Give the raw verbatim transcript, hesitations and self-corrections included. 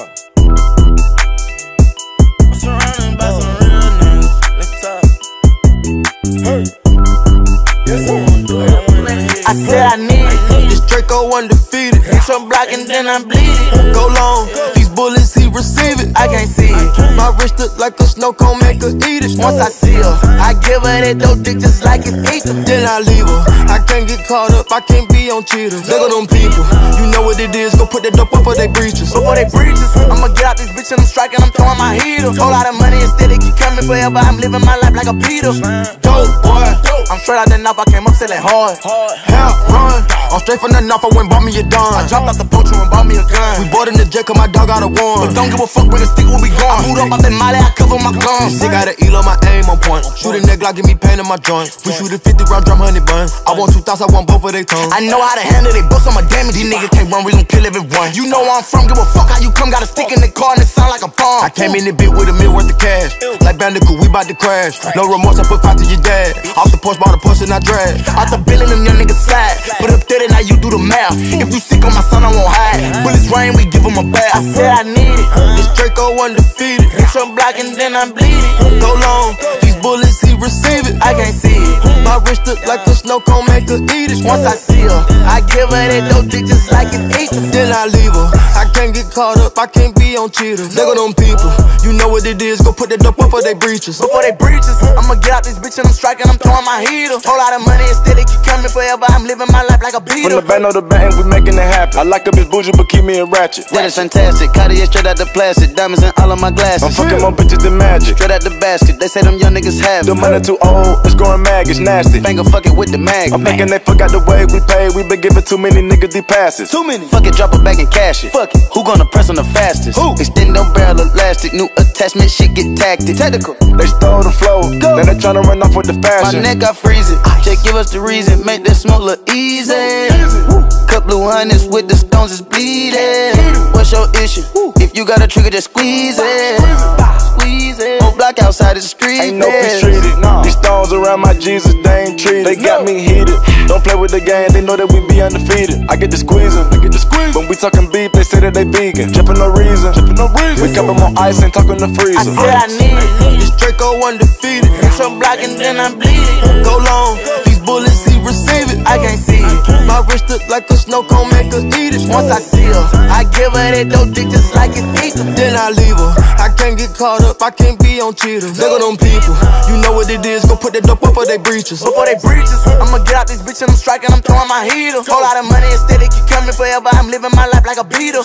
talk. I'm surrounded by some real niggas. Let's talk. Hey. I said I need it. This Draco undefeated. Bitch, I'm blocking, then I'm bleeding. Go long. These bullets, he receive it. I can't see it. My wrist look like a snow cone, make her eat it. Once I see her, I give her that dope dick just like it's eaten. Then I leave her. I can't get caught up. I can't be on cheaters. Look at them people. You know what it is. Go put that dope up for they breaches. Before they breaches, I'ma get out this bitch and I'm striking. I'm throwing my heater. Whole lot of money instead, it keep coming forever. I'm living my life like a Peter. Dope boy. I'm straight out the north. I came up selling hard. Hell run. I'm straight from the north. I went bought me a gun. I dropped out the poacher and bought me a gun. We bought in the jet 'cause my dog got a warrant. But don't give a fuck when the stick will be gone. I moved up, I been molly. I cover my guns. This shit got an E on my aim on point. Shoot a neck like give me pain in my joint. We shoot a fifty round drum, honey bun. I want two thoughts. I want both of they tongues. I know how to handle they books. I'm a damage. These niggas can't run. We gon' kill everyone. You know where I'm from. Give a fuck how you come. Got a stick in the car and it sound like a bomb. I came in the bit with a mil worth of cash. Like Bandicoot, we bout to crash. No remorse. I put five to your dad. Off the porch, bought a Porsche and I dragged. Out the building, them young niggas slide. Put up thirty, now you do the math. If you sick on my son, I won't hide. Bullets rain, we give him a bath. I said I need it. This Draco undefeated. Bitch, I'm blocking, then I'm bleeding. Go long. These bullets, he receive it. I can't see it. My wrist look like a snow cone, make her eat it. Once I see her, I give her that dope dick just like it's eaten. Then I leave her. I can't get caught up. I can't be on cheaters. Look at them people. You know what it is. Go put that dope up for they breaches. Before they breaches, I'ma get out this bitch and I'm striking. I'm throwing my heater. Whole lot of money instead, it keep coming forever. I'm living my life like a beater. From the van or the bat, and we making it happen. I like a bitch bougie, but keep me a ratchet. That is fantastic. Cartier straight out the plastic. Diamonds in all of my glasses. I'm fucking more bitches than magic. Straight out the basket. They say them young niggas have it. The money too old. It's growing mag. It's nasty. Finger fuck it with the mag. I'm thinking they forgot the way we paid. We been giving too many niggas these passes. Too many. Fuck it, drop it back and cash it. Fuck it. Who gonna press on the fastest? Who? Extend no barrel elastic. New attachment shit get tactic. Tactical. They stole the flow. Go. Now they tryna run off with the fashion. My neck got freezing. Just give us the reason. Make this smoke look easy. Couple of hundreds with the stones is bleeding. What's your issue? If you got a trigger, just squeeze it. Squeeze it. Whole block outside the street. Ain't no peace treated. No. These stones around my Jesus, they ain't treated. They got me heated. Don't play with the game. They know that we be undefeated. I get the squeezing. I get the squeeze. When we talking beef, they say that they vegan. Jumping no reason. Jumping no reason. We coming on ice and talking the freezer. I said I need it. This Draco undefeated. Bitch, I'm blocking, then I'm bleeding. Go long. These bullets, he receive it. I can't see it. My wrist look like a snow cone, make her eat it. Once I see her, I give her that dope dick just like it's eaten. Then I leave her. I can't get caught up. I can't be on cheaters. Look at them people. You know what it is. Go put that dope up for they breaches. Before they breaches, I'ma get out this bitch and I'm striking. I'm throwing my heater. Whole lot of money instead, it keep coming forever. I'm living my life like a beater.